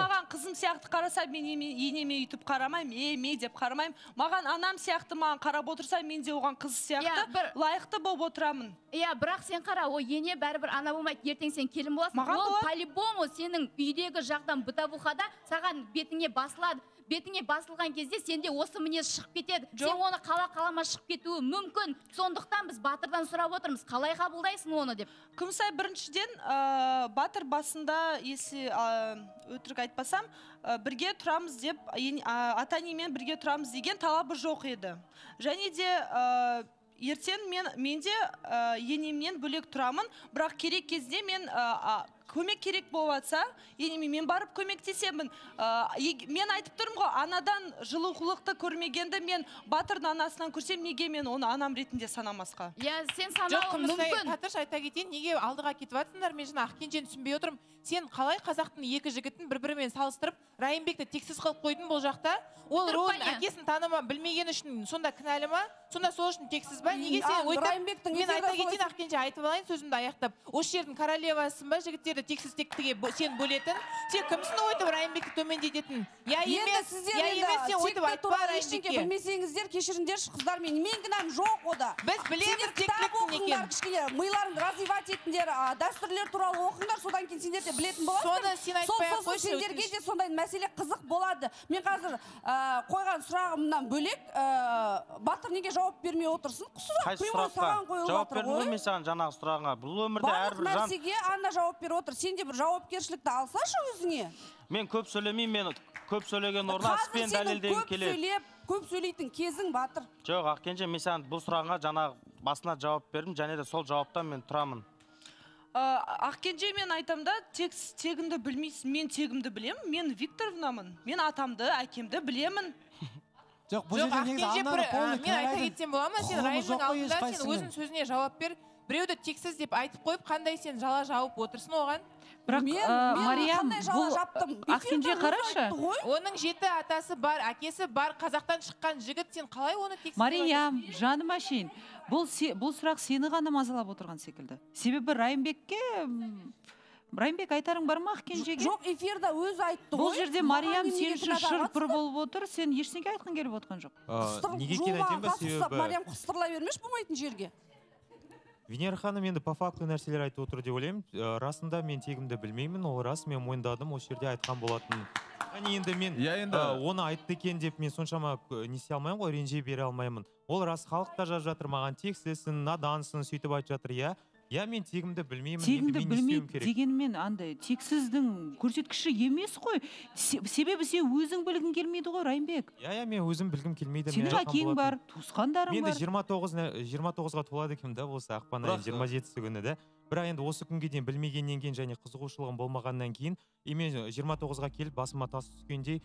маған қызым сияқты қараса, мен енеме үйтіп қарамаймын, еме деп қарамаймын. Маған анам сияқты маған қарап отырса, мен де оған қыз сияқты лайықты болып отырамын. Иә, бірақ сен қара, о ене бәрібір ана болмайды, ертең сен келін боласың. Ол по-любому сенің үйдегі жақтан бытовухада саған бетіңе басылады. Бетіңе басылған кезде сенде осы мінез шығып кетеді. Сен оны қала-қалама шығып кетуі мүмкін. Сондықтан біз батырдан сұрап отырмыз, қалай қабылдайсың оны деп. Күмісай, біріншіден батыр басында, есі өтірік айтпасам, бірге тұрамыз деп, ата-енемен бірге тұрамыз деген талабы жоқ еді. Және де ертең менде енемнен бөлек тұрамын, бірақ керек кезде мен көмек керек болатса, енеме мен барып көмектесемін. Мен айтып тұрмын ғой, анадан жылулықты көрмегенді мен батырдың анасынан көрсем, неге мен оны анам ретінде санамасқа? Сен санауы мүмкін. Тәтіш, айта кетейін, неге алдыға кетіп атсыңдар, мен жаңа Ақкенжені түсінбей отырмын. Сен қалай қазақтың екі жігітін бір-бірімен салыстырып, Райымбекті тексіз қылып қойдың бұл жақта? Ол рөлін әкесін таныма білмеген үшін сонда кінәлі ма? Сонда сол үшін тексіз ба? Неге сен өйтіп? Мен айта кетейін, Ақкенже, айтып алайын сөзімді аяқтап. Осы жердің королевасың ба, жігіттер тексіздіктіге сен бөлетін, сен кімсін ойтып Райымбекті төмендететін? Я емес, сен ойтып айтпа Райымбекке. Білмесеңіздер, кешіріңдерші қыздар, мен кінәм жоқ ода. Біз білеміз тектіліктің екен. Миларын развивать етіндер, дәстүрлер туралы оқыңдар, содан кейін сендер де білетін боласыңдар. Сол сендерге де сондай мәселе қызық болады. Мен қазір қойған сұрағымнан бөлек, батыр неге жауап бермей отырсың? Құсырақ, сенде бір жауапкершілікті алсашы өзіңе. Мен көп сөйлемеймін, мен көп сөйлеген орнына іспен дәлелдейін келеді. Көп сөйлейтін кезің батыр. Жоқ, Ақкенже, мен саған бұл сұрағыңа жаңағы басына жауап бердім, және де сол жауаптан мен тұрамын. Ақкенже, мен айтамда, тегімді білмейсің, мен тегімді білемін, мен Викторовнамын, мен атамды, әкемді білемін. Жоқ, Ақкенже, мен айта кетсем болама, сен Райымның алдында сен өзің сөзіне жауап бер. Біреуді тексіз деп айтып қойып, қандай сен жала жауып отырсын оған? Бірақ, Мариям, бұл Ақкенже қарашы? Оның жеті атасы бар, әкесі бар, қазақтан шыққан жігіт, сен қалай оны тексіз? Мариям, жаным әшейін, бұл сұрақ сені ғана мазалап отырған секілді. Себебі Райымбек айтарың бар ма Ақкенжеге? Жоқ, эфирда өзі айтты. Бұл жерде Мариям сен үшін шыр-пыр болып отыр, сен ештеңе айтқан келіп отқан жоқ. Венера ханым енді по факту нәрселер айтып отыр деп ойлаймын. Расында мен тегімді білмеймін, ол рас, мен мойындадым, осы жерде айтқан болатын. Енді мен оны айтты екен деп мен соншама несе алмаймын ғой, ренже бере алмаймын. Ол рас, халықта жазып жатыр, маған тексізсің, надансың, сөйтіп айтып жатыр. Я мен тегімді білмеймін, енді мен істеуім керек. Дегенмен андай тексіздің көрсеткіші емес қой. Себебі сен өзің білгің келмейді ғой, Райымбек. Я мен өзім білгім келмейді. Сенің әкең бар, туысқандарың бар. Мен де 29-ға толады екенмін да, болса ақпан айы 27-сі күні да. Бірақ енді осы күнге дейін білмегеннен кейін және қызығушылығым болмағаннан кейін, мен 29-ға келіп басыма тас түскендей,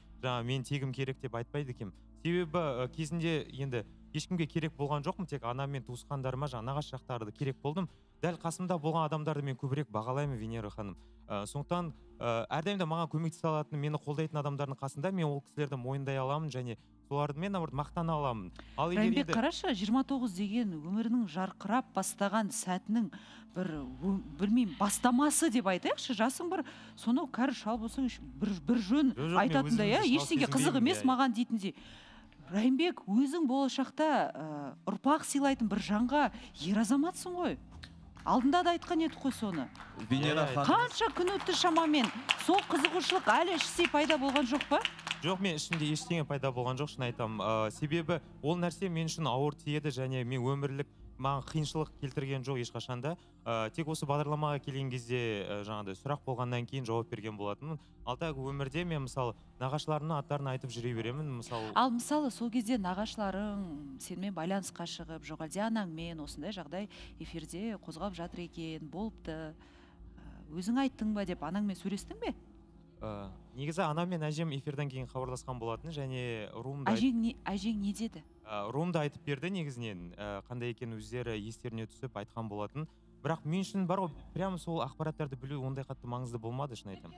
мен тегім керек деп айтпайды екенмін. Себебі кезінде енді ешкімге керек болған жоқпын, тек анам мен туысқандарыма, нағашы жақтарды керек болдым. Дәл қасымда болған адамдарды мен көбірек бағалаймын, Венера ханым. Сондықтан әрдайымда маған көмектесе алатын, мені қолдайтын адамдардың қасында мен ол кісілерді мойындай аламын және соларды мен мақтана аламын. Райымбек, қарашы, 29 деген өмірінің жарқырап бастаған сәтінің білмеймін бастамасы деп айтайықшы, жасың бір сонау кәрі шал болсаң бір жөн айтатындай, ештеңе қызық емес маған дейтіндей. Райымбек, өзің болашақта ұрпақ сыйлайтын бір жанға ер азаматсың ғой. Алдында да айтқан еді қой соны. Қанша күн өтті шамамен, сол қызығушылық әлі ішсе пайда болған жоқ па? Жоқ, мен ішінде ештеңе пайда болған жоқ, шын айтам. Себебі ол нәрсе мен үшін ауыр тиеді және мен өмірлік маған қиыншылық келтірген жоқ ешқашанда. Тек осы бағдарламаға келген кезде жаңағыдай сұрақ болғаннан кейін жауап берген болатынмын. Алдағы өмірде мен мысалы нағашыларымның аттарын айтып жүре беремін, мысалы. Ал мысалы сол кезде нағашыларың сенімен байланысқа шығып, жоқ әлде анаңмен осындай жағдай эфирде қозғап жатыр екен, болыпты. Өзің айттың ба деп анаңмен сөйлестің бе? Негізі анам мен әжем эфирден кейін хабарласқан болатын, және румда. Әжең не деді? Румда айтып берді негізінен, қандай екен өздері естеріне түсіп айтқан болатын. Бірақ мен үшін бар ғой, прямо сол ақпараттарды білу ондай қатты маңызды болмады, шын айтам.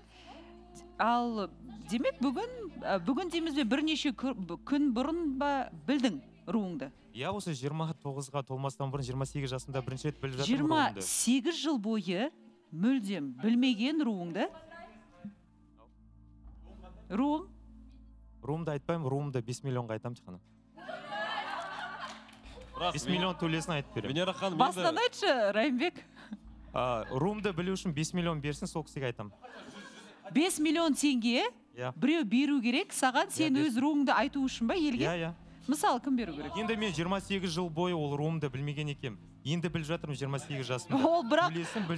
Ал демек бүгін демізбе бірнеше күн бұрын ба білдің руыңды? Я осы 29-ға толмастан бұрын 28 жасында бірінші рет біліп жатырмын руыңды. 28 жыл бойы мүлдем білмеген руыңды? Руым? Руымды айтпаймын, руымды 5 миллионға айтам тихана. 5 миллион төлесін айтып берем. Басынан айтшы, Райымбек. Руымды білу үшін 5 миллион берсін, сол кісіге айтам. 5 миллион теңге біреу беру керек, саған сен өз руыңды айту үшін ба елге? Мысалы, кім беру керек? Енді мен 28 жыл бойы ол руымды білмеген екем. Енді біліп жатырмын 28 жасында. Ол бірақ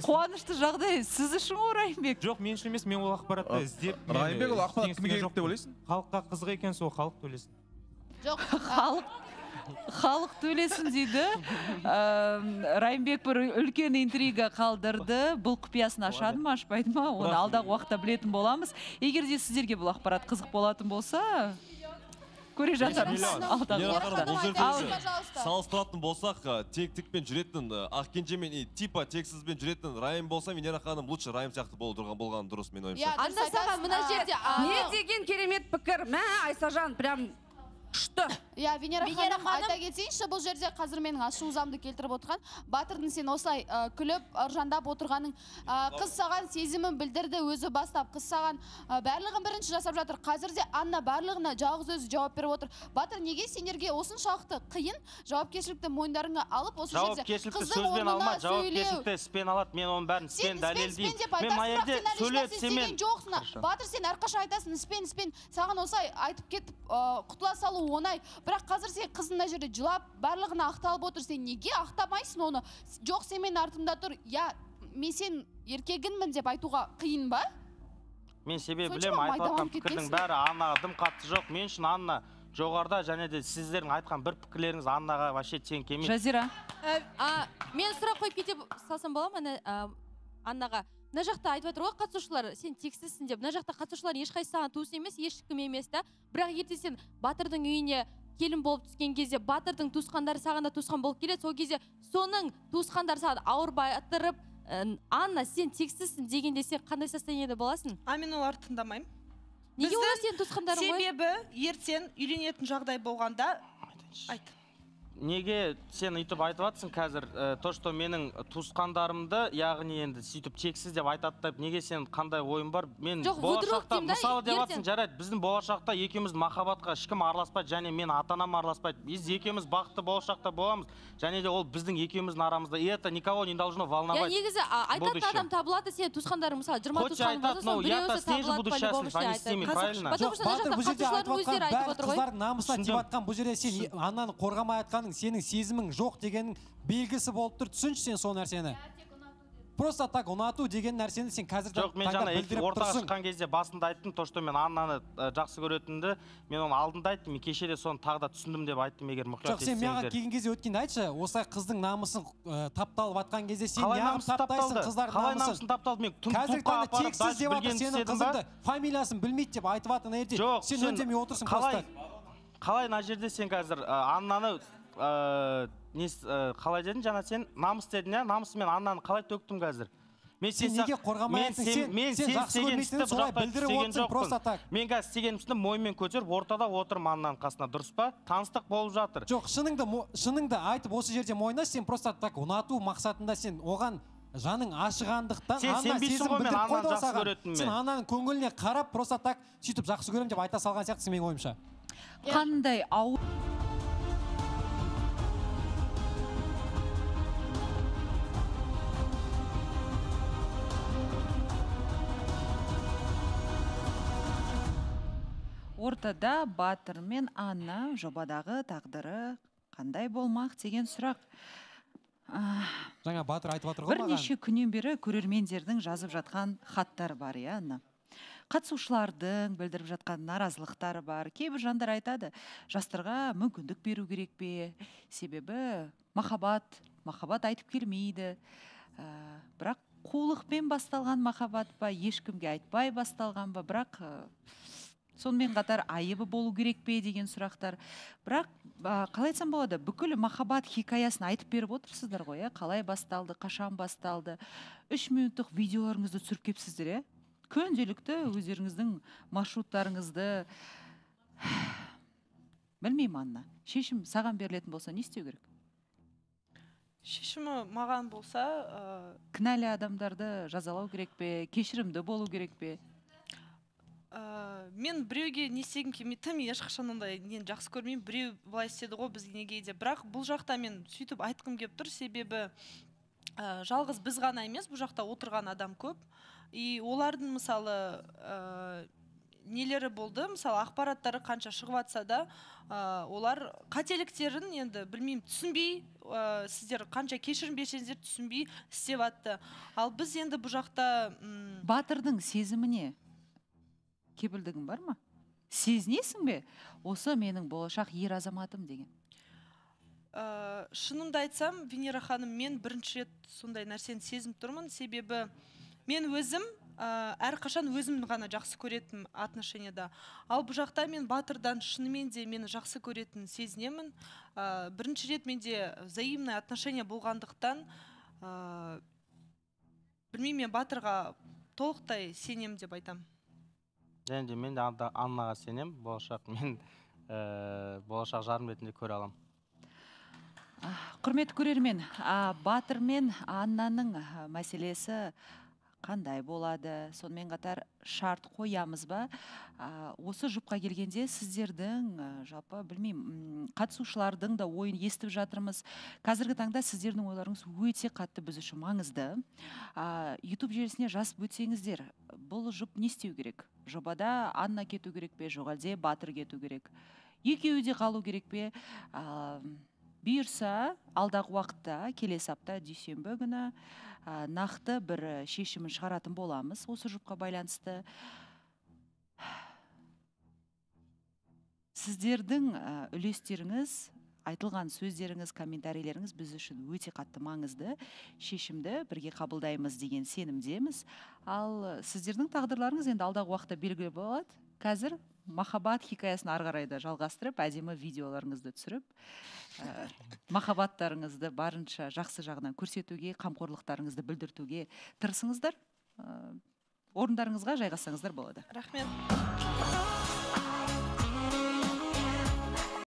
қуанышты жағдай сіз үшін ғой, Райымбек? Жоқ, мен үшін емес, мен ол ақпаратты іздеп. Райымбек, ол ақпарат кімге керек деп ойлайсың? Халыққа қызық екен, сол халық төлесін. Жоқ, халық төлесін дейді. Райымбек бір үлкен интрига қалдырды. Бұл құпиясын ашады ма, ашпайды ма? Оны алдағы уақытта білетін боламыз. Егер де сіздерге бұл ақпарат қызық болатын болса, көре жатармыз алдағы уақытта. Салыстыратын болсақ, тек-текпен жүретін Ақкенже мен Типа тексізбен жүретін Райым болса, Венера ханым лучше Райым сияқты болған дұрыс, мен ойымша. Анна саған мына жерде не деген керемет пікір? Мә, Айсажан, прям күшті. Венера ханым, айта кетейінші, бұл жерде қазір менің ашу ұзамды келтіріп отырған. Батырдың сен осылай күліп, ыржандап отырғаның. Қыз саған сезімін білдірді, өзі бастап. Қыз саған барлығын бірінші жасап жатыр. Қазір де Анна барлығына жалғыз өзі жауап беріп отыр. Батыр, неге сендерге осын шақты қиын жауапкершілікті мойындарыңа алып, осы жерде қыздың орнына сөйлеу. Жауапкершілікті спен алады, мен оның бәрін спен дәлелдеймін. Бірақ қазір сен қызында жүрде жылап, барлығына ақталып отыр, сен неге ақтамайсың оны? Жоқ, сен мен артымда тұр, я, мен сен еркегінмін деп айтуға қиын ба? Мен себебі білем, айтылатын пікірдің бәрі Аннаға дым қатты жоқ. Мен үшін Анна жоғарда, және де сіздерің айтқан бір пікірлеріңіз Аннаға вообще тең келмейді. Жазира. Мен сұрақ қойып кетіп салсам бола ма Аннаға? Мына жақта айтып жатыр ғой, қатысушылар, сен тексізсің деп. Мына жақта қатысушылар ешқайсысы саған туыс емес, ешкім емес та. Бірақ ертең сен Батырдың үйіне келін болып түскен кезде, Батырдың туысқандары саған да туысқан болып келеді. Сол кезде соның туысқандары саған ауыр батырып, Анна, сен тексізсің дегенде сен қандай состояниеде боласың? Мен оларды тыңдамаймын. Неге олар сенің туысқандарың ғой? Себебі ертең үйленетін жағдай болғанда айт. Неге сен үйтіп айтып атсың қазір, то, что менің туысқандарымды, яғни енді сөйтіп тексіз деп айтаттайып, неге сен қандай ойым бар? Мен болашақта, мысалы деп атсың, жарайды, біздің болашақта екеуміз махаббатқа ешкім араласпайды, және мен ата-анам араласпайды. Біз екеуміз бақытты болашақта боламыз, және де ол біздің екеуміздің арамызда. И это никого не должно волновать. Я негізі айтатын адам табылады, сен туысқандарың, мысалы, 20 туысқаның болса, біреуісі табылады. Сенің сезімің жоқ дегенің белгісі болып тұр, түсінші сен сол нәрсені. Просто так, ұнату деген нәрсені сен қазір таңда білдіріп тұрсың. Жоқ, мен жаңа ортаға шыққан кезде басында айттым, то, что мен Аннаны жақсы көретінді, мен оны алдында айттым, кешеде соны тағы да түсіндім деп айттым, егер мұқият етсеңдер. Жоқ, сен маған келген кезде өткен айтшы, осылай қыздың намысын тапталып атқан кезде сен маған таптайсың қыздардың намысын. Қалай на жерде сен қазір Аннаны, қалай дедің жаңа сен, намыс дедің, намысымен Аннаны қалай төктім қазір? Сен неге қорғамайсың, сен жақсы көрмейтін солай білдіріп отырсың, просто так. Мен қазір істегенімсіні моймен көтеріп, ортада отырым Аннаның қасына, дұрыс па? Таныстық болып жатыр. Жоқ, шыныңды айтып осы жерде мойна, сен просто так, ұнату мақсатында сен оған жаның ашығандықтан Анна сезім білдіріп қойды осаған. Сен Аннаның көңіліне қарап, просто так, сөйтіп жақсы көрем деп айта салған сияқтысы мен ойымша. Қандай ауыр ортада Батыр мен Анна жобадағы тағдыры қандай болмақ деген сұрақ. бірнеше күннен бері көрермендердің жазып жатқан хаттар бар, Анна. Қатысушылардың білдіріп жатқан наразылықтары бар. Кейбір жандар айтады, жастарға мүмкіндік беру керек пе, себебі махаббат айтып келмейді. Бірақ қулықпен басталған махаббат па, ешкімге айтпай басталған ба, бірақ сонымен қатар айыбы болу керек пе деген сұрақтар. Бірақ қалай айтсам болады, бүкіл махаббат хикаясын айтып беріп отырсыздар ғой, қалай басталды, қашан басталды. 3 минуттық видеоларыңызды түсіріп кепсіздер, күнделікті өздеріңіздің маршруттарыңызды. Білмеймін, Анна, шешім саған берілетін болса не істеу керек? Шешімі маған болса, кінәлі адамдарды жазалау керек пе, кешірімді болу керек пе? Мен біреуге не істегім келмейді, мен ешқашан ондай жақсы көрмеймін, біреу былай істеді ғой бізге неге де. Бірақ бұл жақта мен сөйтіп айтқым келіп тұр, себебі жалғыз біз ғана емес, бұл жақта отырған адам көп. И олардың мысалы нелері болды, мысалы ақпараттары қанша шығып атса да, олар қателіктерін енді білмеймін, түсінбей, сіздер қанша кешірім берсеңіздер түсінбей істеп атты. Ал біз енді бұл жақта батырдың сезіміне кепілдігің бар ма? Сезінесің бе? Осы менің болашақ ер азаматым деген. Шынымды айтсам, Венера ханым, мен бірінші рет сондай нәрсені сезім тұрмын, себебі мен өзім әрқашан өзімді ғана жақсы көретін отношенияда. Ал бұл жақта мен батырдан шынымен де мені жақсы көретін сезінемін. Бірінші рет менде взаимное отношение болғандықтан, білмеймін, мен батырға толықтай сенем деп айтам. Және де мен Аннаға сенем, болашақ жарым ретінде көре алам. Құрметті көрермен, батыр мен Аннаның мәселесі қандай болады, сонымен қатар шарт қоямыз ба? Осы жұпқа келгенде сіздердің, жалпы білмеймін, қатысушылардың да ойын естіп жатырмыз. Қазіргі таңда сіздердің ойларыңыз өте қатты біз үшін маңызды. YouTube желісіне жазып өтсеңіздер, бұл жұп не істеу керек? Жобада Анна кету керек пе, жоқ әлде батыр кету керек? Екеуі де қалу керек пе? Бұйырса, алдағы уақытта, келесі апта, дүйсенбі күні нақты бір шешімін шығаратын боламыз осы жұпқа байланысты. Сіздердің үлестеріңіз, айтылған сөздеріңіз, комментарийлеріңіз біз үшін өте қатты маңызды. Шешімді бірге қабылдаймыз деген сенімдеміз. Ал сіздердің тағдырларыңыз енді алдағы уақытта белгілі болады. Қазір махаббат хикаясын арғарайда жалғастырып, әдемі видеоларыңызды түсіріп, махаббаттарыңызды барынша жақсы жағынан көрсетуге, қамқорлықтарыңызды білдіртуге тырысыңыздар, орындарыңызға жайғасаңыздар болады. Рахмет.